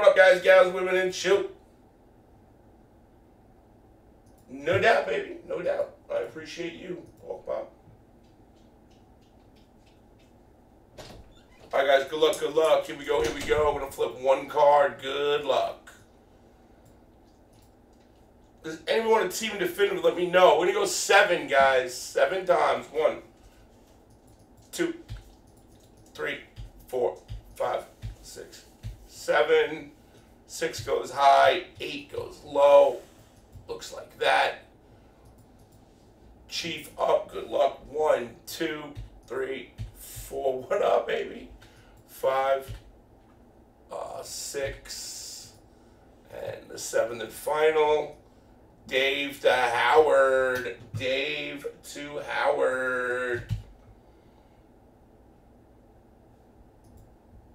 what up, guys, gals, women, and shoot. No doubt, baby. No doubt. I appreciate you. Oh, wow. All right, guys. Good luck. Good luck. Here we go. Here we go. I'm going to flip one card. Good luck. Does anyone want a team definitive? Let me know. We're going to go 7, guys. 7 times. 1, 2, 3, 4, 5, 6, 7. 6 goes high. 8 goes low. Looks like that. Chief up. Good luck. 1, 2, 3, 4. What up, baby? 5, 6, and the 7th and final. Dave to Howard. Dave to Howard.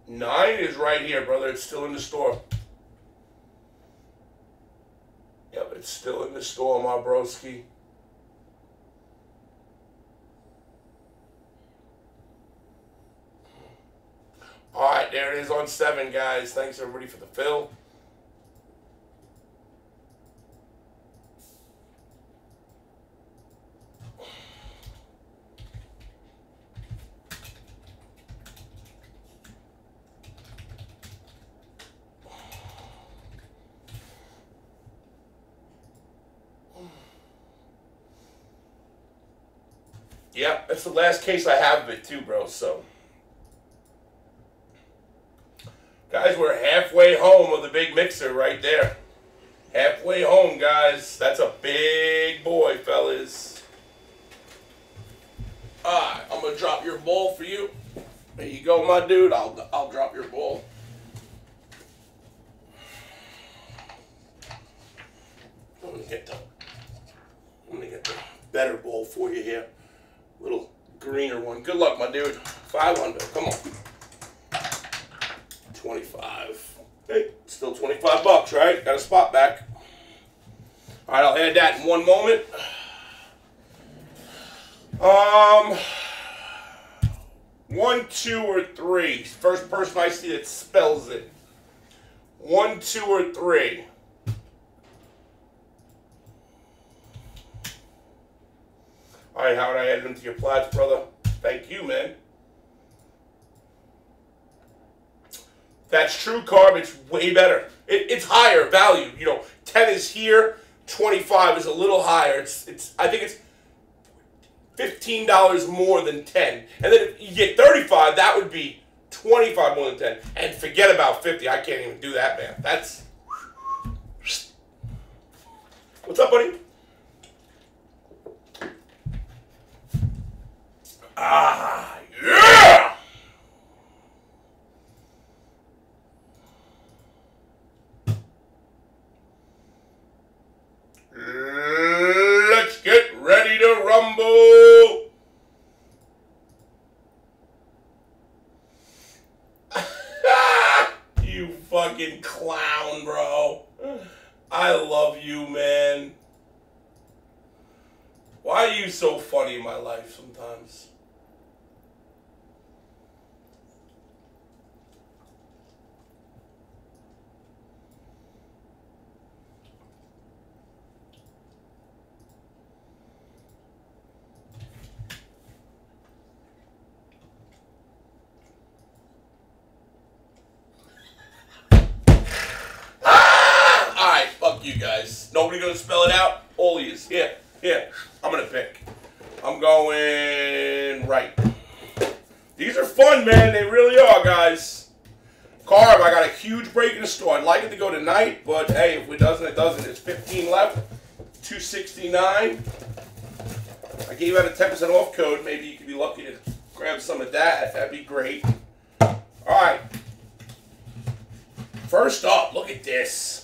9 is right here, brother. It's still in the store. Yeah, but it's still in the store, my broski. All right, there it is on 7, guys. Thanks, everybody, for the fill. Yep, that's the last case I have of it too, bro, so. Guys, we're halfway home of the big mixer right there. Halfway home, guys. That's a big boy, fellas. Alright, I'm going to drop your ball for you. There you go, my dude. I'll drop your ball. I'm going to get the better ball for you here. Little greener one. Good luck, my dude. 5 under. Come on. 25. Hey, still 25 bucks, right? Got a spot back. All right, I'll add that in one moment. One, 2, or 3. First person I see that spells it. 1, 2, or 3. All right, Howard, I added them to your plats, brother. Thank you, man. That's true, Carb. It's way better. It's higher value. You know, 10 is here. 25 is a little higher. It's I think it's $15 more than 10. And then if you get 35, that would be 25 more than 10. And forget about 50. I can't even do that, man. That's... What's up, buddy? Ah, yeah! Let's get ready to rumble! You fucking clown, bro. I love you, man. Why are you so funny in my life sometimes? Nobody gonna spell it out? All ears. Yeah. I'm gonna pick. I'm going right. These are fun, man. They really are, guys. Carb, I got a huge break in the store. I'd like it to go tonight, but hey, if it doesn't, it doesn't. It's 15 left. 269. I gave out a 10% off code. Maybe you could be lucky to grab some of that. That'd be great. All right. First up, look at this.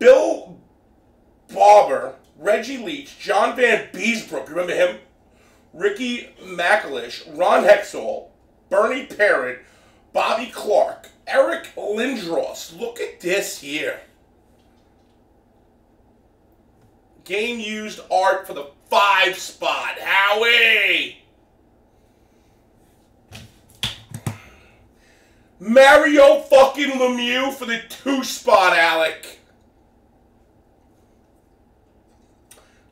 Bill Barber, Reggie Leach, John Vanbiesbroeck, remember him? Ricky McIlhish, Ron Hexall, Bernie Parent, Bobby Clark, Eric Lindros. Look at this here. Game used art for the 5 spot. Howie! Mario fucking Lemieux for the 2 spot, Alec.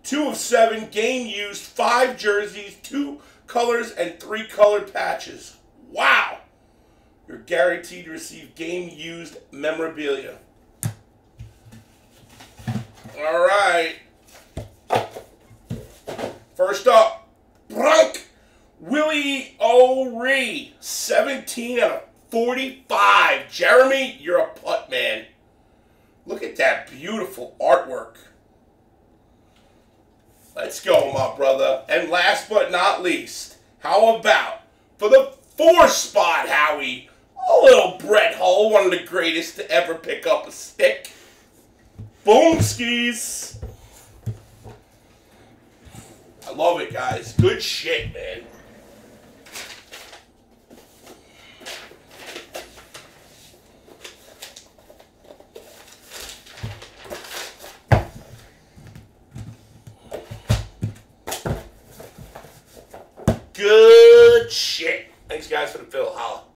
2 of 7, game used, 5 jerseys, 2 colors, and 3 color patches. Wow. You're guaranteed to receive game used memorabilia. All right. First up, Bronk Willie O'Ree, 17 out of 45. Jeremy, you're a putt, man. Look at that beautiful artwork. Let's go, my brother. And last but not least, how about for the 4 spot, Howie, a little Brett Hull, one of the greatest to ever pick up a stick. Boom skis. I love it, guys. Good shit, man. Good shit. Thanks, guys, for the fill. Holla.